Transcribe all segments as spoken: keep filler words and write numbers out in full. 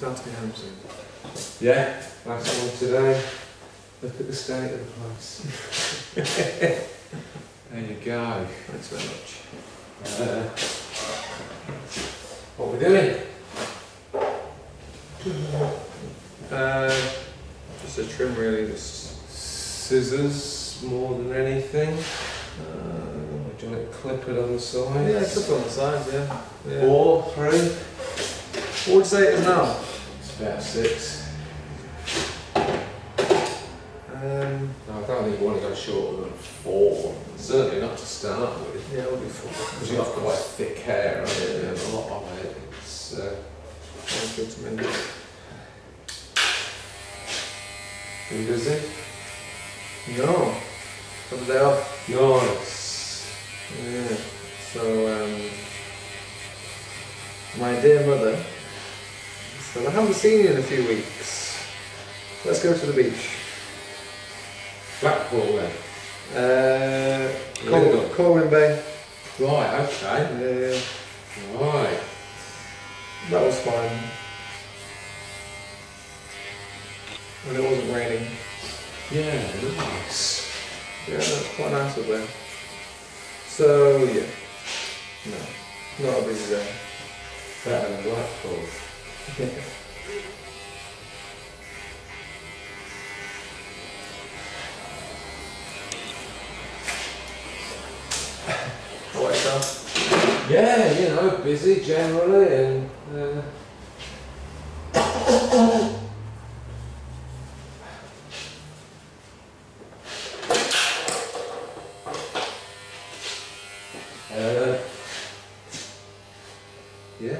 Dante Hampson. Yeah, last one today. Look at the state of the place. There you go. Thanks very much. Uh, what are we doing? Uh, just a trim really, just scissors more than anything. Uh, do you want to clip it on the sides? Yeah, clip it on the sides, yeah. yeah. Four, three. What would you say it is now? It's about six. Um, no, I don't think you want to go shorter than four. Certainly not to start with. Yeah, it would be four. Because you've got quite thick hair, haven't you? Yeah. A lot of it. It's uh, not good to mend it. Are you busy? No. Have a day off? Nice. Yeah. So, um, my dear mother said, I haven't seen you in a few weeks. Let's go to the beach. Blackpool then? Uh, Corwin, Corwin Bay. Right, okay. Yeah. Right. That was fine. And it wasn't raining. Yeah, it was nice. Yeah, that's quite nice up there. So, yeah. No, not a busy day. Better than Blackpool. Yeah. Yeah, you know, busy generally, and uh, uh, yeah,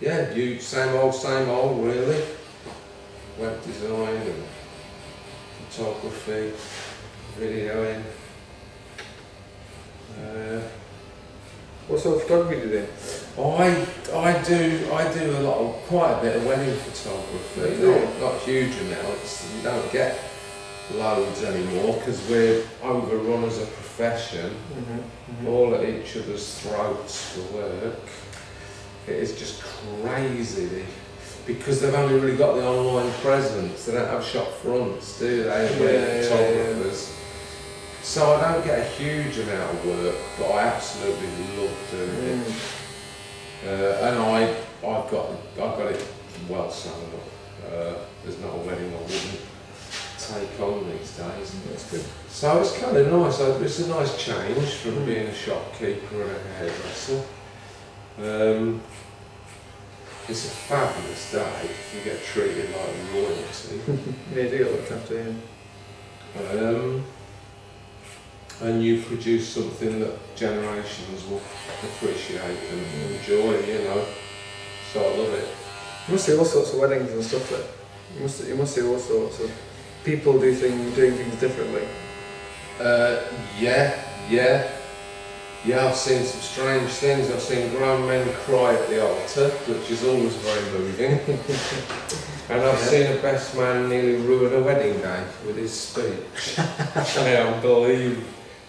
yeah, you same old, same old, really. Web design and photography, videoing. Uh, What sort of photography do you do? Oh, I, I do I do a lot of, quite a bit of wedding photography, not, not huge amounts. You don't get loads anymore because we're overrun as a profession, mm-hmm, mm-hmm. all at each other's throats for work. It is just crazy because they've only really got the online presence, they don't have shop fronts, do they? Yeah, we're photographers. Yeah, yeah. So I don't get a huge amount of work, but I absolutely love doing mm. it. Uh, and I, I've got, I've got it well sewn up. Uh, there's not a wedding I wouldn't take on these days. Mm. That's good. So it's kind of nice. It's a nice change from mm. being a shopkeeper and a hairdresser. Um, it's a fabulous day. You get treated like royalty. Yeah, you do get looked after, yeah. Um, And you produce something that generations will appreciate and mm. enjoy, you know. So I love it. You must see all sorts of weddings and stuff there. You must, you must see all sorts of people do things, doing things differently. Uh, yeah, yeah. Yeah, I've seen some strange things. I've seen grown men cry at the altar, which is always very moving. And I've yeah. seen a best man nearly ruin a wedding day with his speech. I believe.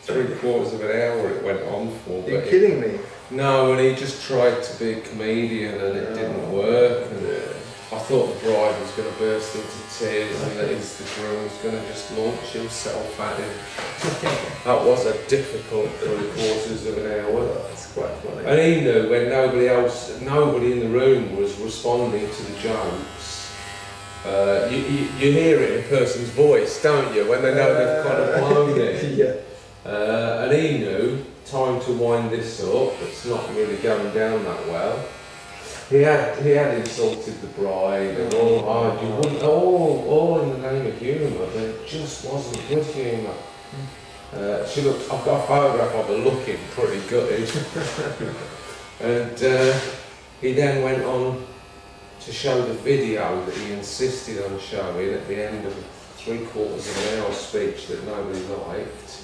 Three quarters of an hour it went on for. You're kidding me? No, and he just tried to be a comedian and it oh. didn't work. And I thought the bride was going to burst into tears and that his, the groom was going to just launch himself at him. That was a difficult three quarters of an hour. That's quite funny. And he knew when nobody else, nobody in the room was responding to the jokes. Uh, you, you, you hear it in a person's voice, don't you, when they know they've kind of blown it. Yeah. Uh, and he knew, time to wind this up, it's not really going down that well. He had he had insulted the bride and all, oh, you wouldn't, all, all in the name of humour, but it just wasn't good humour. Uh, she looked, I've got a photograph of her looking pretty gutted. And uh, he then went on to show the video that he insisted on showing at the end of a three quarters of an hour speech that nobody liked.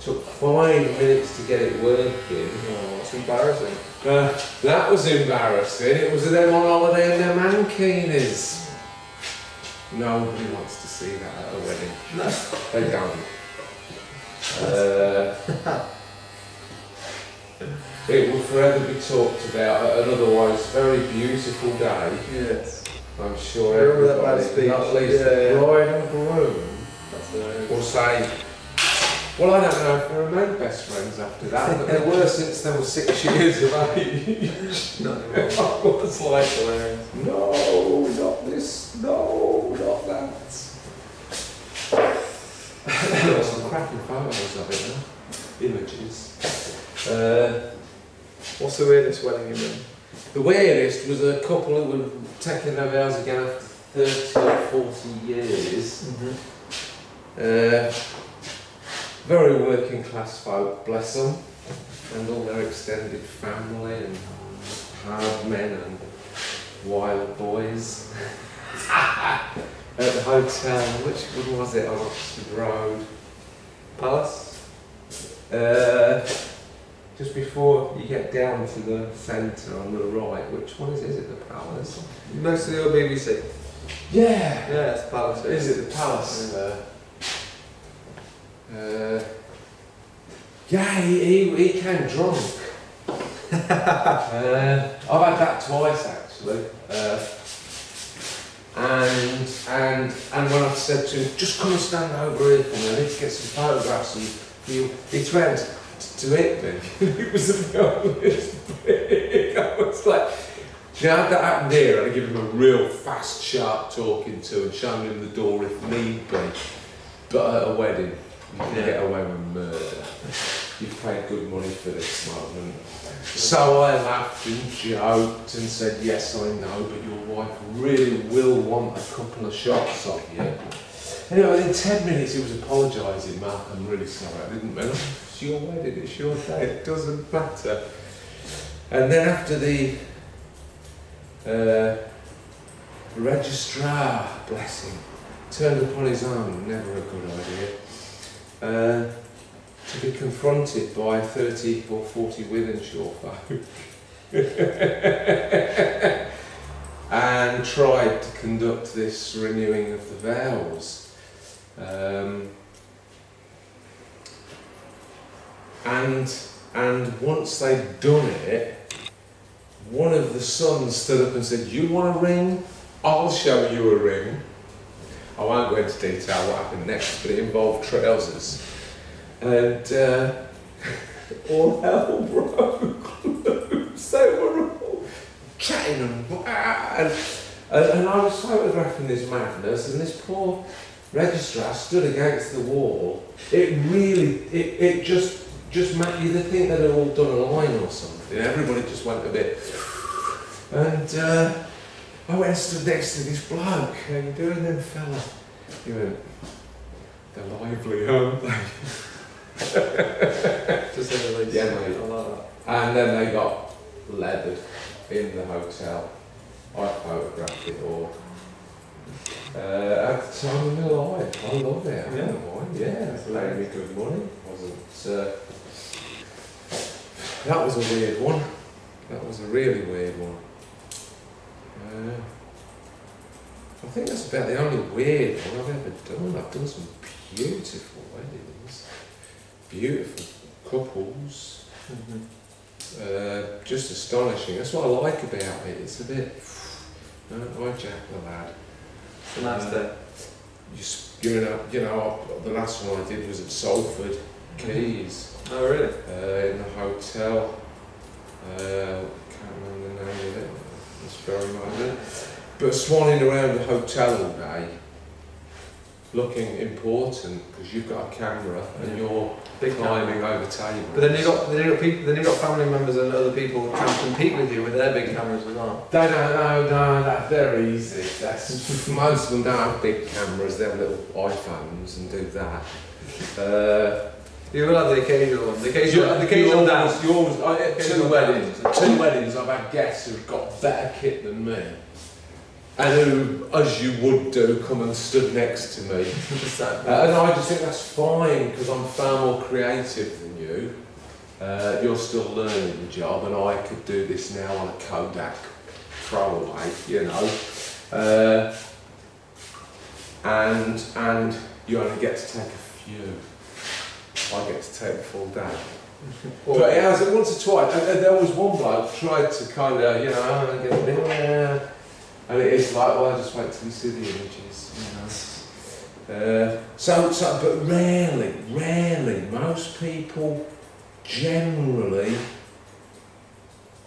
Took five minutes to get it working. Oh, that's embarrassing. Uh, that was embarrassing. It was them on holiday and their mankinis. Nobody wants to see that at a wedding. No. They don't. Uh, it will forever be talked about at an otherwise very beautiful day. Yes. I'm sure everybody, not least yeah. the bride and groom, will say, well, I don't know if they remain best friends after that, but they were since they were six years of age. No, I was like, no, not this, no, not that. There are some cracking photos of it now, images. Uh, What's the weirdest wedding you've been? The weirdest was a couple who were taking their vows again after thirty or forty years. Mm-hmm. uh, very working class folk, bless them, and all their extended family and hard men and wild boys. At the hotel, which one was it on Oxford Road? Palace? Uh, just before you get down to the centre on the right, which one is it? Is it the Palace? Next to the old B B C. Yeah! Yeah, it's Palace. Is it the Palace? Yeah, uh, yeah he, he, he came drunk. uh, I've had that twice actually. Uh, And, and and when I said to him, just come and stand over here for me, I need to get some photographs, and he, he threatened to hit me. It was about this big. I was like, you know, had that happened here, I'd give him a real fast, sharp talking to and showing him the door if need be. But at a wedding, you can yeah. get away with murder. You've paid good money for this moment. So I laughed and joked and said, yes, I know, but your wife really will want a couple of shots of you. Anyway, in ten minutes he was apologising, Mark, I'm really sorry, I didn't mean it. It's your wedding, it's your day, it doesn't matter. And then after the uh, registrar, bless him, turned upon his own, never a good idea. Uh, to be confronted by thirty or forty Wythenshawe folk and tried to conduct this renewing of the vows. Um, and, and once they'd done it, one of the sons stood up and said, you want a ring? I'll show you a ring. I won't go into detail what happened next, but it involved trousers. And uh, all hell broke loose. They were all chatting and, and, and I was photographing this madness, and this poor registrar stood against the wall. It really, it, it just, just made you think they'd all done a line or something. Everybody just went a bit. And uh, I went and stood next to this bloke. How you doing then, fella? He went, they're lively, aren't they? Just the least, yeah, mate. I like that. And then they got leathered in the hotel. I photographed it all. Uh, at the time of my life, I love it. I yeah, know yeah, it's made me good money. Wasn't uh, that was a weird one. That was a really weird one. Uh, I think that's about the only weird one I've ever done. I've done some beautiful weddings. Beautiful couples, mm-hmm. uh, just astonishing. That's what I like about it. It's a bit, no, I jack the lad. The last day, you, you know, you know, the last one I did was at Salford Keys. Mm-hmm. Oh really? Uh, in the hotel. Uh, can't remember the name of it. It's very much. But swanning around the hotel all day, looking important because you've got a camera and you're big climbing camera. Over tables. But then you've got then you've got, people, then you've got family members and other people trying to compete with you with their big cameras as well. They don't know, no, that's very easy. That's, most of them don't have big cameras, they have little iPhones and do that. Uh, you will have the occasional one. The occasional, the occasional you always, dance. You always, I, occasional two weddings, dance. two weddings I've had guests who've got better kit than me. And who, as you would do, come and stood next to me. Exactly. uh, and I just think that's fine, because I'm far more creative than you. Uh, you're still learning the job, and I could do this now on a Kodak throwaway, you know. Uh, and, and you only get to take a few. I get to take the full day. Well, but it has, once or twice, and, and there was one bloke tried to kind of, you know, get a bit, yeah. And it is like, well, I just went to see the images, you know. Uh, so, so, but rarely, rarely, most people generally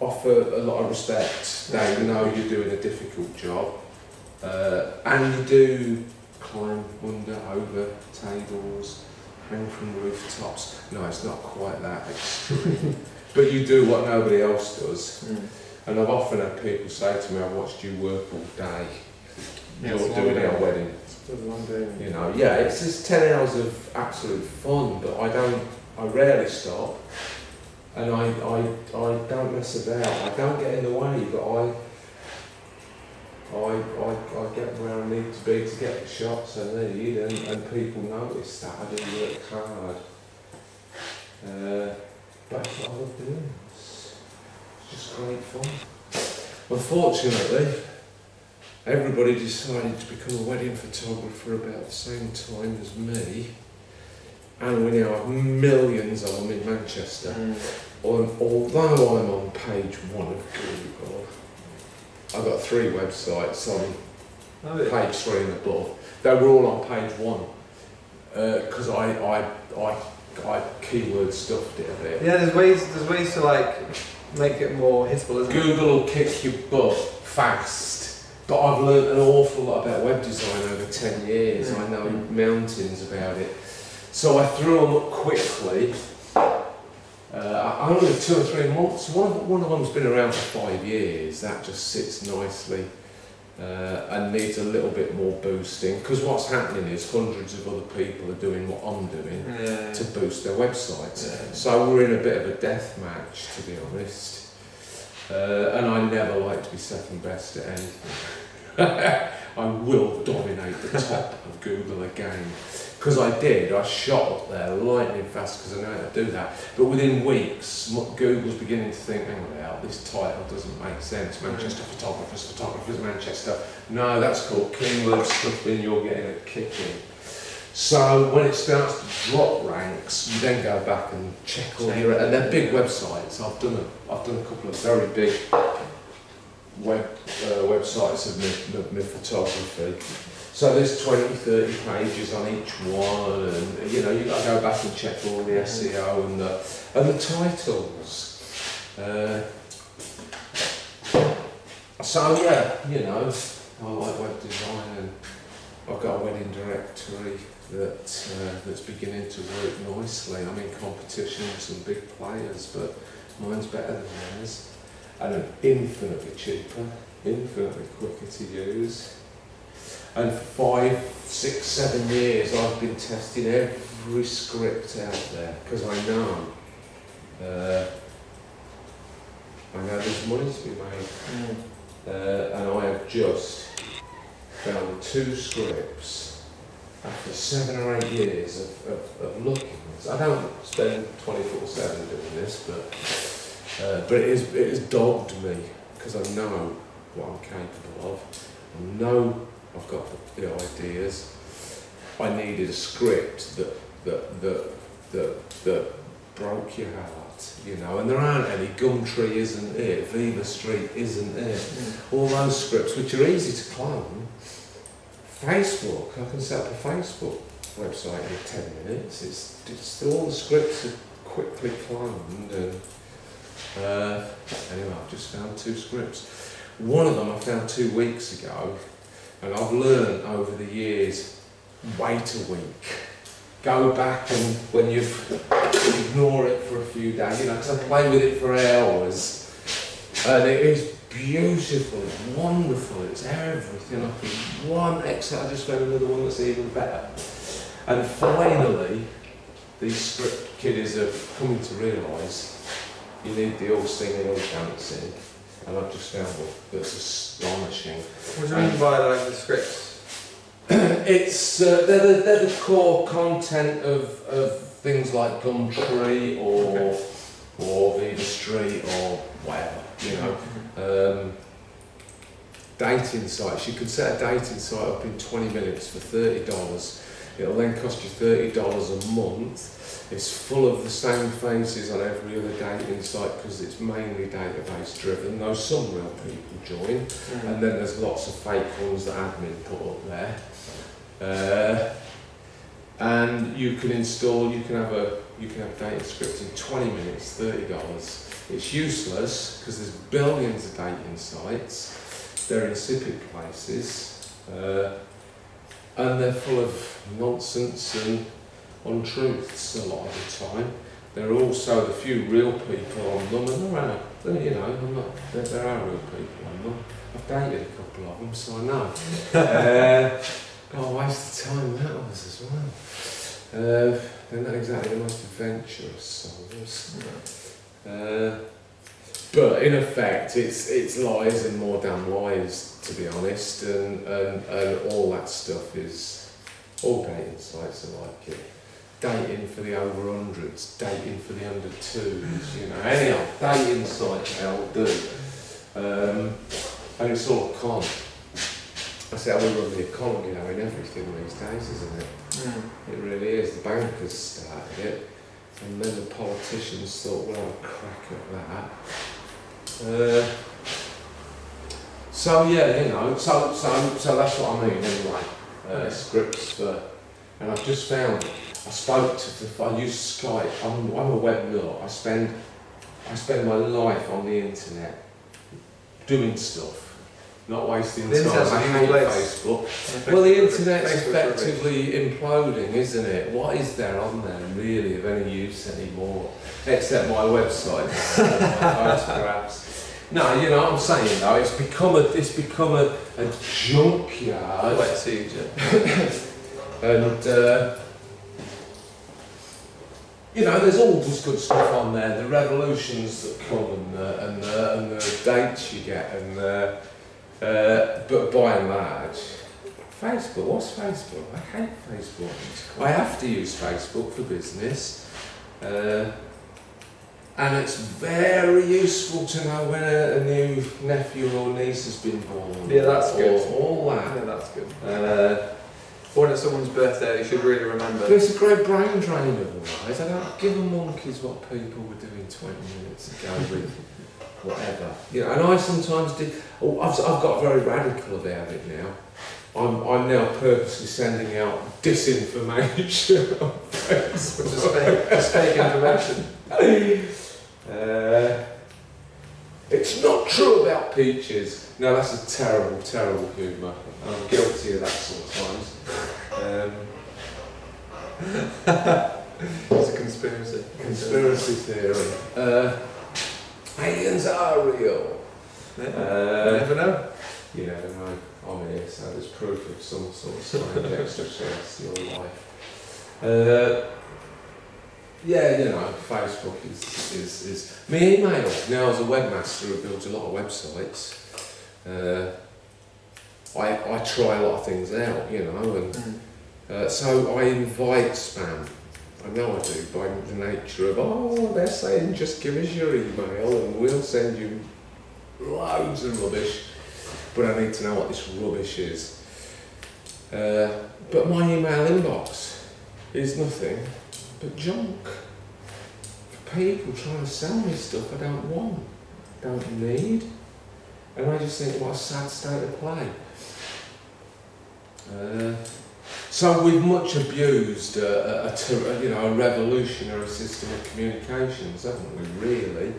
offer a lot of respect. They know you're doing a difficult job, uh, and you do climb under, over tables, hang from rooftops. No, it's not quite that extreme, but you do what nobody else does. Mm. And I've often had people say to me, I've watched you work all day, you're yeah, doing our wedding. It's a long day. You know, yeah, it's just ten hours of absolute fun, but I don't, I rarely stop, and I, I, I don't mess about, I don't get in the way, but I, I, I, I get where I need to be to get the shots I need, and, and people notice that I do work hard. Uh, that's what I love doing. Just great fun. Unfortunately, everybody decided to become a wedding photographer about the same time as me, and we now have millions of them in Manchester. Mm. Although I'm on page one of Google, I've got three websites on oh, page three and above. They were all on page one because uh, I, I, I, I keyword stuffed it a bit. Yeah, there's ways. There's ways to like. Make it more hittable, isn't it? Google will kick your butt fast, but I've learned an awful lot about web design over ten years. Mm. I know mountains about it. So I threw them up quickly. Uh, I only had two or three months. One of, one of them's been around for five years. That just sits nicely uh, and needs a little bit more boosting, because what's happening is hundreds of other people are doing what I'm doing. Yeah. To boost their websites. Yeah. So we're in a bit of a death match, to be honest. Uh, and I never like to be second best at anything. I will dominate the top of Google again. Because I did, I shot up there lightning fast because I know how to do that. But within weeks, Google's beginning to think, hang on out, this title doesn't make sense. Manchester photographers, photographers, Manchester. No, that's called keyword stuffing, you're getting a kick in. So when it starts to drop ranks, you then go back and check all your, and they're big websites. I've done a, I've done a couple of very big web uh, websites of my photography. So there's twenty, thirty pages on each one, and you know, you've got to go back and check all the S E O and the, and the titles. Uh, so yeah, you know, I like web design, and I've got a wedding directory that, uh, that's beginning to work nicely. I'm in competition with some big players, but mine's better than theirs, and I'm infinitely cheaper, infinitely quicker to use. And for five, six, seven years I've been testing every script out there, because I know, uh, I know there's money to be made. Uh, and I have just found two scripts after seven or eight years of, of, of looking at this. I don't spend twenty-four seven doing this, but, uh, but it, is, it has dogged me, because I know what I'm capable of. I know I've got the ideas. I needed a script that that that that, that broke your heart, you know. And there aren't any. Gumtree isn't it. Viva Street isn't it. All those scripts, which are easy to clone. Facebook. I can set up a Facebook website in ten minutes. It's, it's all the scripts are quickly cloned. And uh, anyway, I've just found two scripts. One of them I found two weeks ago. And I've learned over the years, wait a week. Go back and when you ignore it for a few days, you know, because I play with it for hours. And it is beautiful, it's wonderful, it's everything. I think one, except I just found another one that's even better. And finally, these script kiddies are coming to realise you need the all singing, all dancing. And I've just found one that's astonishing. What do you mean by like the scripts? It's uh, they're, the, they're the core content of, of things like Gumtree or okay. or Viva Street or whatever, you know. Um, dating sites. You could set a dating site up in twenty minutes for thirty dollars. It'll then cost you thirty dollars a month. It's full of the same faces on every other dating site because it's mainly database driven, though some real people join. Mm. And then there's lots of fake ones that admin put up there. Uh, and you can install, you can have a you can have dating scripts in twenty minutes, thirty dollars. It's useless because there's billions of dating sites. They're insipid places. Uh, and they're full of nonsense and untruths a lot of the time. There are also the few real people on them, and there are, there, you know, I'm not, there, there are real people on them. I've dated a couple of them, so I know. uh, Oh, waste of time that was as well. Uh, they're not exactly the most adventurous songs. Uh, but in effect, it's it's lies and more damn lies, to be honest, and, and, and all that stuff is, all dating sites are like it. Dating for the over hundreds, dating for the under twos, you know, any old dating site they'll do. Um, and it's all con. I say, I will run the economy, you know, in everything these days, isn't it? Mm. It really is. The bankers started it, and then the politicians thought, well, I'll crack at that. Uh, so, yeah, you know, so, so, so that's what I mean, anyway. Uh, scripts for, and I've just found, I spoke to, the, I use Skype, I'm, I'm a web nerd. I spend, I spend my life on the internet, doing stuff. Not wasting time. I hate Facebook. Facebook. Well, the internet's Facebook effectively imploding, isn't it? What is there on there really of any use anymore? Except my website, my photographs. No, you know what I'm saying though. It's become a it's become a, a junkyard. Wet seizure. And uh, you know, there's all this good stuff on there. The revolutions that come and the, and the, and the dates you get and. The, Uh, but by and large, Facebook, what's Facebook? I hate Facebook. I have to use Facebook for business. Uh, and it's very useful to know when a, a new nephew or niece has been born. Yeah, that's or, good. All that. Yeah, that's good. Uh, or when it's someone's birthday, you should really remember. There's a great brain drain of all right. I don't give a monkeys what people were doing twenty minutes ago with. Whatever, you know, and I sometimes did. Oh, I've, I've got very radical about it now. I'm, I'm now purposely sending out disinformation, on Facebook. Just fake information. Uh, it's not true about peaches. No, that's a terrible, terrible humour. I'm guilty of that sometimes. Um, it's a conspiracy. Conspiracy theory. Uh, Aliens are real. Yeah. Uh, you never know. You never know. I'm here, so there's proof of some sort of science extraterrestrial life. Uh, yeah, you know, Facebook is, is, is... My email. Now, as a webmaster, I built a lot of websites. Uh, I, I try a lot of things out, you know, and uh, so I invite spam. I know I do, by the nature of, oh, they're saying just give us your email and we'll send you loads of rubbish, but I need to know what this rubbish is. Uh, but my email inbox is nothing but junk. For people trying to sell me stuff I don't want, don't need, and I just think, what a sad state of play. Uh, So we've much abused a, a, a, you know, a revolutionary system of communications, haven't we, really?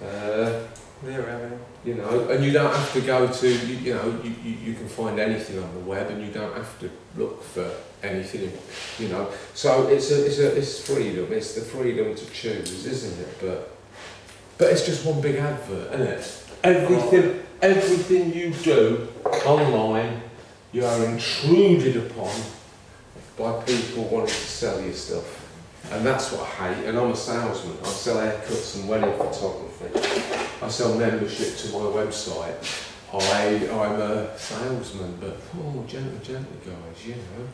Uh, yeah, right. You know, and you don't have to go to, you, you know, you, you, you can find anything on the web and you don't have to look for anything, you know. So it's, a, it's, a, it's freedom, it's the freedom to choose, isn't it? But, but it's just one big advert, isn't it? Everything, everything you do online, you are intruded upon by people wanting to sell you stuff. And that's what I hate, and I'm a salesman. I sell haircuts and wedding photography. I sell membership to my website. I, I'm a salesman, but oh, gently, gently guys, you know.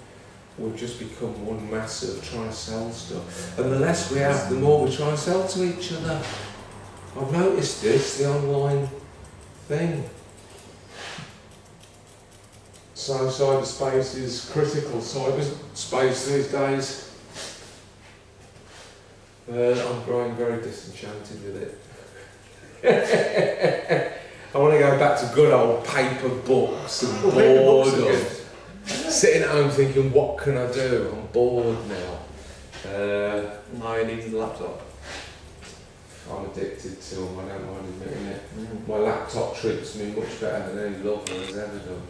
We've just become one mass of trying to sell stuff. And the less we have, the more we try and sell to each other. I've noticed this, the online thing. So cyberspace is critical. Cyberspace these days, uh, I'm growing very disenchanted with it. I want to go back to good old paper books and boredom. Sitting at home thinking, what can I do? I'm bored now. Uh, now you need the laptop. I'm addicted to them, I don't mind admitting it. Mm. My laptop treats me much better than any lover has ever done.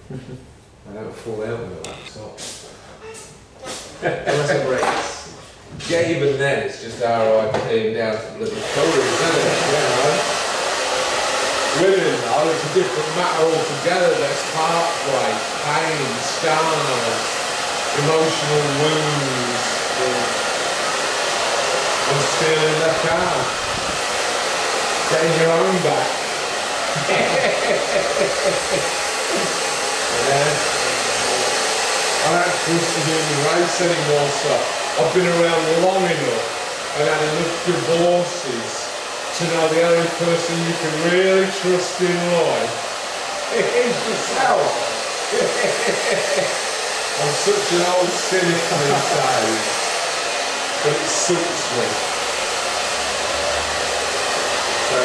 I never fall out with a laptop. Unless it breaks. Yeah, even then it's just our I P down to bloody colours, isn't it? Yeah. Women, though, it's a different matter altogether. There's heartbreak, pain, scars, emotional wounds. I'm still in the car. Getting your own back. Yeah. I don't trust you doing the race anymore, so I've been around long enough and had enough divorces to know the only person you can really trust in life is yourself. I'm such an old cynic these days, but it suits me. So,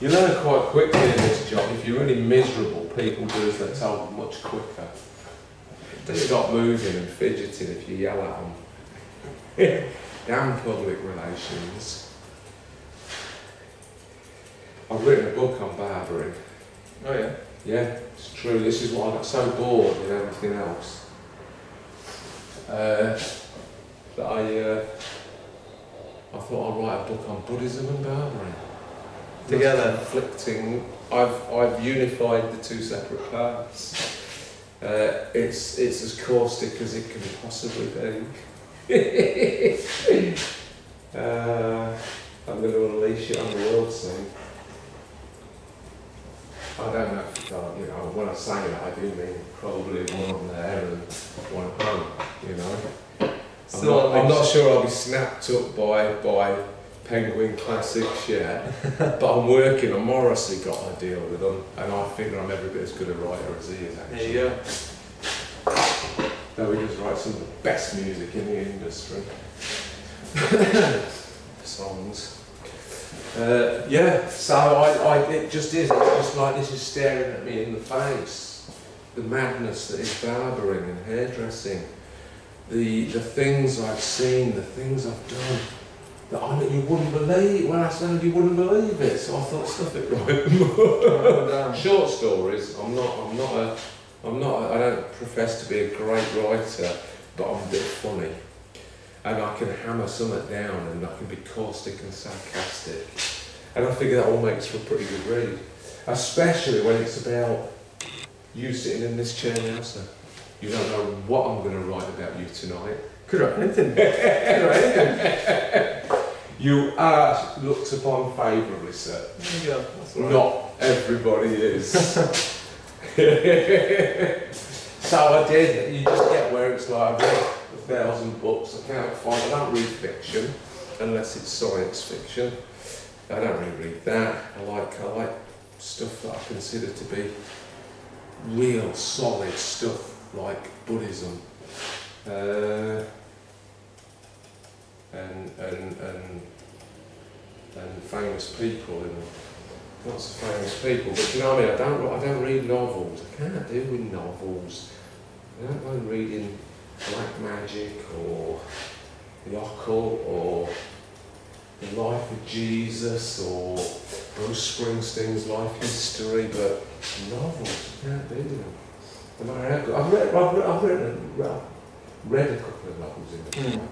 you learn quite quickly in this job. If you're really miserable, people do as they're told much quicker. They stop moving and fidgeting if you yell at them. Damn public relations. I've written a book on barbering. Oh yeah? Yeah, it's true. This is why I got so bored with everything else. Uh, that I, uh, I thought I'd write a book on Buddhism and barbering. Together. Conflicting. I've, I've unified the two separate parts. Uh, it's, it's as caustic as it can possibly be. uh, I'm going to unleash it on the world soon. I don't know if you can't, you know, when I say that I do mean probably one on there and one at home, you know. I'm not, I'm not sure I'll be snapped up by, by Penguin Classics yet, but I'm working, and Morrissey got a deal with them, and I figure I'm every bit as good a writer as he is, actually. There you go. That we just write some of the best music in the industry. Songs. Uh, yeah, so I, I, it just is, it's just like this is staring at me in the face. The madness that is barbering and hairdressing. The, the things I've seen, the things I've done, that I mean, you wouldn't believe, when I said you wouldn't believe it, so I thought, stuff it right. Short stories, I'm not, I'm not a, I'm not, I don't profess to be a great writer, but I'm a bit funny. And I can hammer something down and I can be caustic and sarcastic. And I figure that all makes for a pretty good read. Especially when it's about you sitting in this chair now, sir. You don't know what I'm going to write about you tonight. Could write anything. Could write anything. You are looked upon favourably, sir. Yeah, that's right. Not everybody is. So I did, you just get where it's like, I've read a thousand books, I can't find, I don't read fiction, unless it's science fiction. I don't really read that, I like, I like stuff that I consider to be real solid stuff, like Buddhism, uh, and, and, and, and famous people in lots of famous people, but you know what I mean, I don't, I don't read novels, I can't do with novels. I don't mind reading black magic or the occult or the life of Jesus or Bruce Springsteen's life history, but novels, I can't do them. No matter how good, I've, read, I've, read, I've read, read a couple of novels in the mm. book.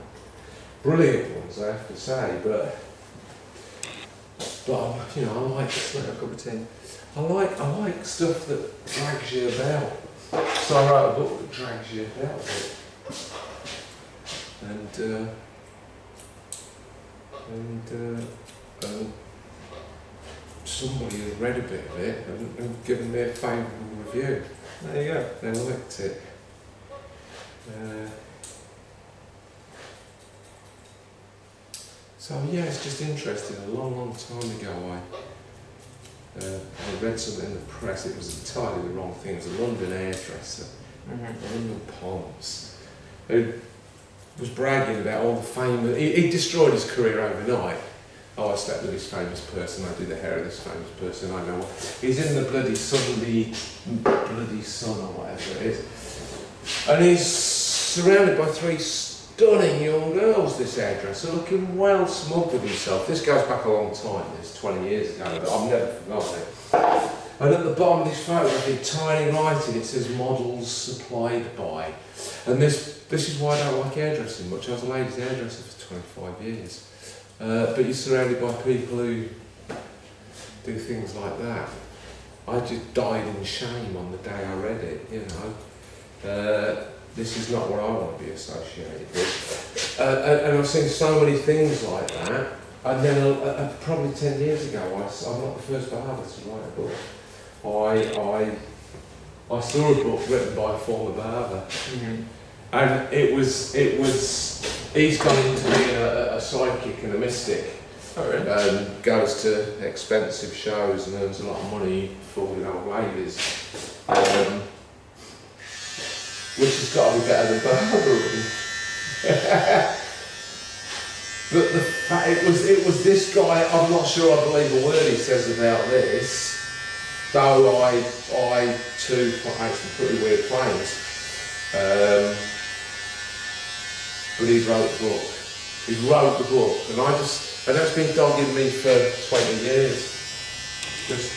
Brilliant ones, I have to say, but But you know, I like like a cup of tea. I like I like stuff that drags you about. So I wrote a book that drags you about a bit. And uh, and uh, um, somebody had read a bit of it and, and given me a favourable review. There you go. They liked it. Uh, So yeah, it's just interesting. A long, long time ago, I Uh, I read something in the press, it was entirely the wrong thing. It was a London hairdresser, mm-hmm. London Pons, who was bragging about all the famous... He, he destroyed his career overnight. Oh, I slept with this famous person, I did the hair of this famous person, I know what... He's in the bloody southerly... bloody sun or whatever it is. And he's surrounded by three stunning young girls, this hairdresser, looking well smug with himself. This goes back a long time, this, twenty years ago, but I've never forgotten it. And at the bottom of this photograph, in tiny writing, it says models supplied by. And this, this is why I don't like hairdressing much. I was a ladies' hairdresser for twenty-five years. Uh, but you're surrounded by people who do things like that. I just died in shame on the day I read it, you know. Uh, this is not what I want to be associated with. Uh, and, and I've seen so many things like that. And then uh, probably ten years ago, I, I'm not the first beholder to write a book. I, I, I saw a book written by a former beholder. Mm-hmm. And it was, it was, he's gone into being a, a psychic and a mystic. Oh, really? Um, goes to expensive shows and earns a lot of money falling old ladies. Um, which has got to be better than barbering. But the fact, it was, it was this guy, I'm not sure I believe a word he says about this, though I, I too play some pretty weird plays. Um, But he wrote the book. He wrote the book, and I just, and that's been dogging me for twenty years. Just,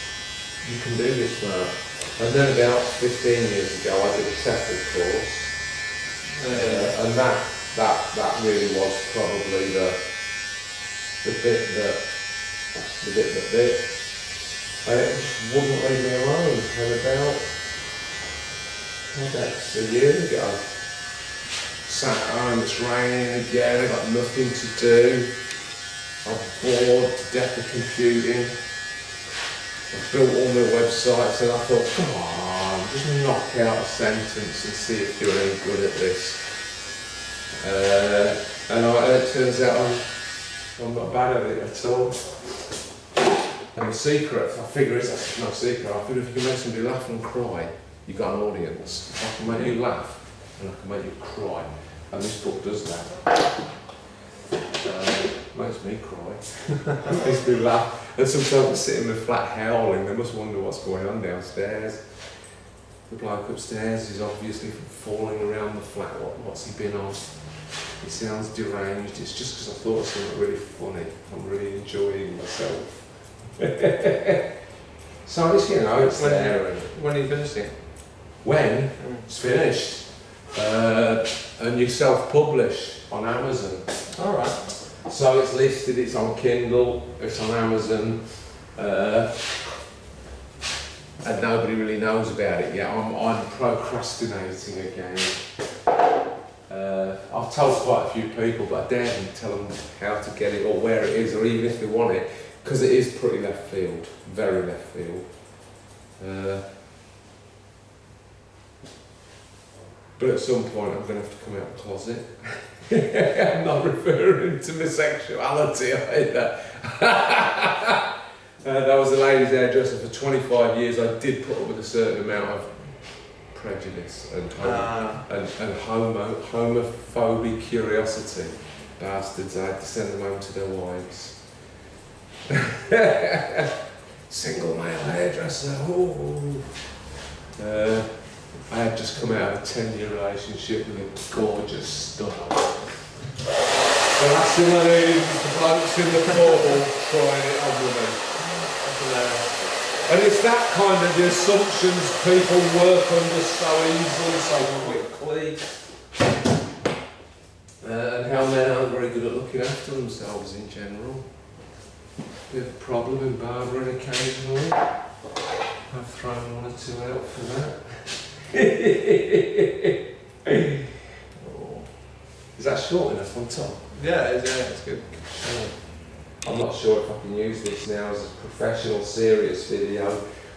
you can do this now. And then about fifteen years ago, I did a Shepherd course, uh, and that, that, that really was probably the, the bit that, the bit that bit. And it just wouldn't leave me alone. And about, that's a year ago. Sat at home, it's raining again, I've got nothing to do. I'm bored to death of computing. I've built all my websites and I thought, come on, just knock out a sentence and see if you're any good at this. Uh, and, I, and it turns out I'm, I'm not bad at it at all. And the secret, I figure it's no secret, I figure if you can make somebody laugh and cry, you've got an audience. I can make you laugh. And I can make you cry, and this book does that. Uh, makes me cry, makes me laugh, and sometimes I sit in the flat howling, they must wonder what's going on downstairs. The bloke upstairs is obviously falling around the flat, what, what's he been on? He sounds deranged, it's just because I thought of something really funny, I'm really enjoying myself. So it's, you know, it's there. When are you finishing? When? It's finished. Uh, and you self-publish on Amazon. All right. So it's listed. It's on Kindle. It's on Amazon, uh, and nobody really knows about it yet. I'm, I'm procrastinating again. Uh, I've told quite a few people, but I daren't tell them how to get it or where it is, or even if they want it, because it is pretty left field, very left field. Uh, But at some point I'm going to have to come out of the closet. I'm not referring to my sexuality either. uh, that was a ladies' hairdresser for twenty-five years. I did put up with a certain amount of prejudice and, hom ah. and, and homo homophobic curiosity. Bastards, I had to send them home to their wives. Single male hairdresser, ooh. Uh, I had just come out of a ten year relationship with a gorgeous stud. The last thing I knew was the blokes in the portal trying it on women. And it's that kind of the assumptions people work under so easily, so quickly. Uh, and how men aren't very good at looking after themselves in general. Bit of a problem in barbering occasionally. I've thrown one or two out for that. Oh. Is that short enough on top? Yeah, it is, yeah, it's good. I'm not sure if I can use this now as a professional, serious video,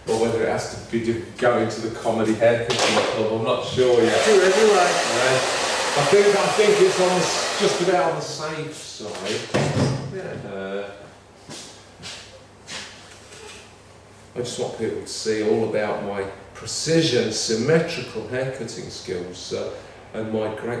or whether it has to be going to the comedy haircutting club. I'm not sure yet. Do it anyway. I think I think it's on just about on the safe side. Yeah. Uh, I just want people to see all about my precision, symmetrical haircutting skills uh, and my great